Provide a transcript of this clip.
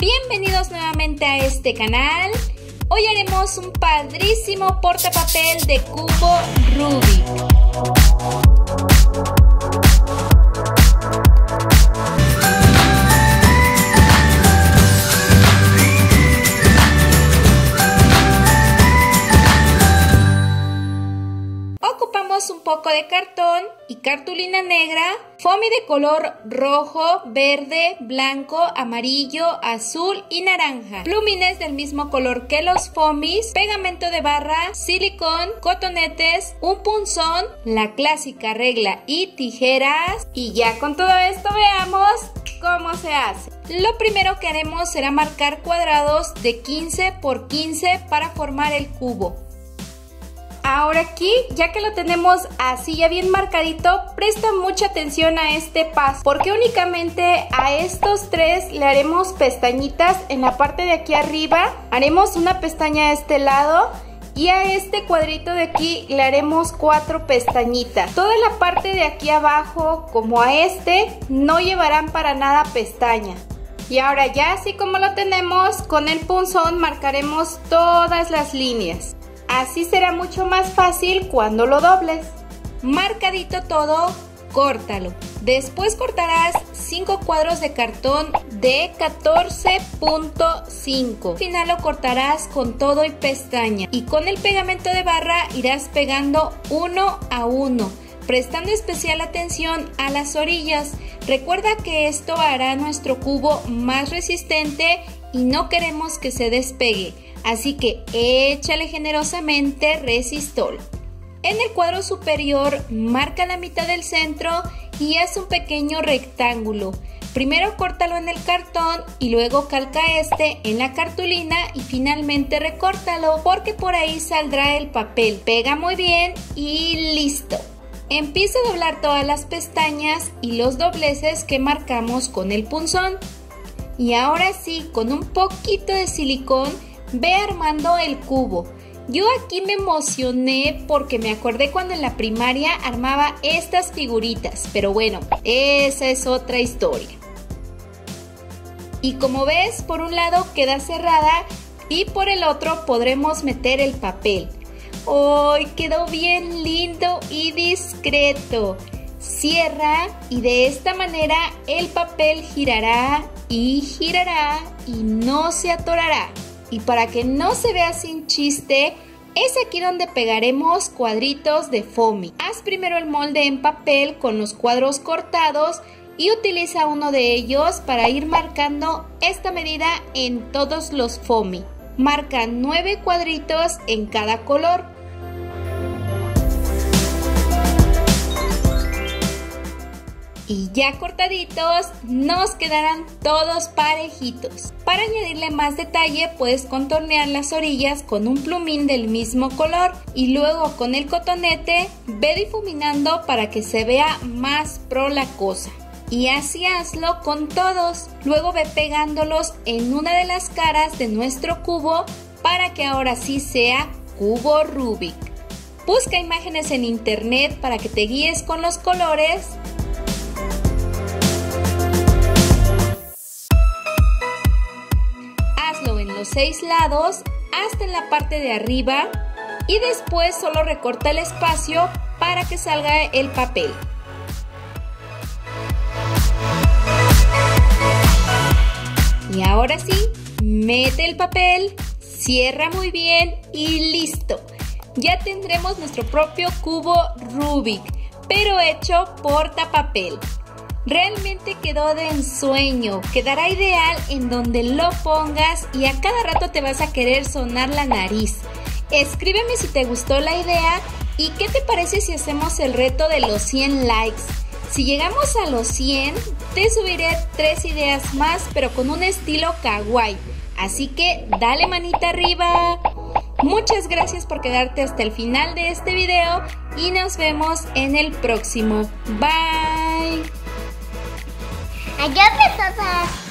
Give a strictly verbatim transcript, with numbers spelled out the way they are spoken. Bienvenidos nuevamente a este canal. Hoy haremos un padrísimo portapapel de cubo Rubik. Un poco de cartón y cartulina negra, Fomi de color rojo, verde, blanco, amarillo, azul y naranja, plumines del mismo color que los Fomis, pegamento de barra, silicón, cotonetes, un punzón, la clásica regla y tijeras. Y ya con todo esto veamos cómo se hace. Lo primero que haremos será marcar cuadrados de quince por quince para formar el cubo. Ahora aquí, ya que lo tenemos así ya bien marcadito, presta mucha atención a este paso, porque únicamente a estos tres le haremos pestañitas en la parte de aquí arriba, haremos una pestaña a este lado y a este cuadrito de aquí le haremos cuatro pestañitas. Toda la parte de aquí abajo, como a este, no llevarán para nada pestaña. Y ahora ya así como lo tenemos, con el punzón marcaremos todas las líneas. Así será mucho más fácil cuando lo dobles. Marcadito todo, córtalo. Después cortarás cinco cuadros de cartón de catorce punto cinco. Al final lo cortarás con todo y pestaña. Y con el pegamento de barra irás pegando uno a uno, prestando especial atención a las orillas. Recuerda que esto hará nuestro cubo más resistente y no queremos que se despegue. Así que échale generosamente resistol. En el cuadro superior marca la mitad del centro y haz un pequeño rectángulo. Primero córtalo en el cartón y luego calca este en la cartulina y finalmente recórtalo, porque por ahí saldrá el papel. Pega muy bien y listo. Empieza a doblar todas las pestañas y los dobleces que marcamos con el punzón. Y ahora sí, con un poquito de silicón, ve armando el cubo. Yo aquí me emocioné porque me acordé cuando en la primaria armaba estas figuritas, pero bueno, esa es otra historia. Y como ves, por un lado queda cerrada y por el otro podremos meter el papel. ¡Ay, quedó bien lindo y discreto! Cierra y de esta manera el papel girará y girará y no se atorará. Y para que no se vea sin chiste, es aquí donde pegaremos cuadritos de Fomi. Haz primero el molde en papel con los cuadros cortados y utiliza uno de ellos para ir marcando esta medida en todos los Fomi. Marca nueve cuadritos en cada color. Y ya cortaditos, nos quedarán todos parejitos. Para añadirle más detalle, puedes contornear las orillas con un plumín del mismo color y luego con el cotonete ve difuminando para que se vea más pro la cosa. Y así hazlo con todos. Luego ve pegándolos en una de las caras de nuestro cubo para que ahora sí sea cubo Rubik. Busca imágenes en internet para que te guíes con los colores. Seis lados hasta en la parte de arriba y después solo recorta el espacio para que salga el papel. Y ahora sí, mete el papel, cierra muy bien y listo. Ya tendremos nuestro propio cubo Rubik, pero hecho portapapel. Realmente quedó de ensueño, quedará ideal en donde lo pongas y a cada rato te vas a querer sonar la nariz. Escríbeme si te gustó la idea y qué te parece si hacemos el reto de los cien likes. Si llegamos a los cien, te subiré tres ideas más, pero con un estilo kawaii. Así que dale manita arriba. Muchas gracias por quedarte hasta el final de este video y nos vemos en el próximo. Bye. I got it, Papa.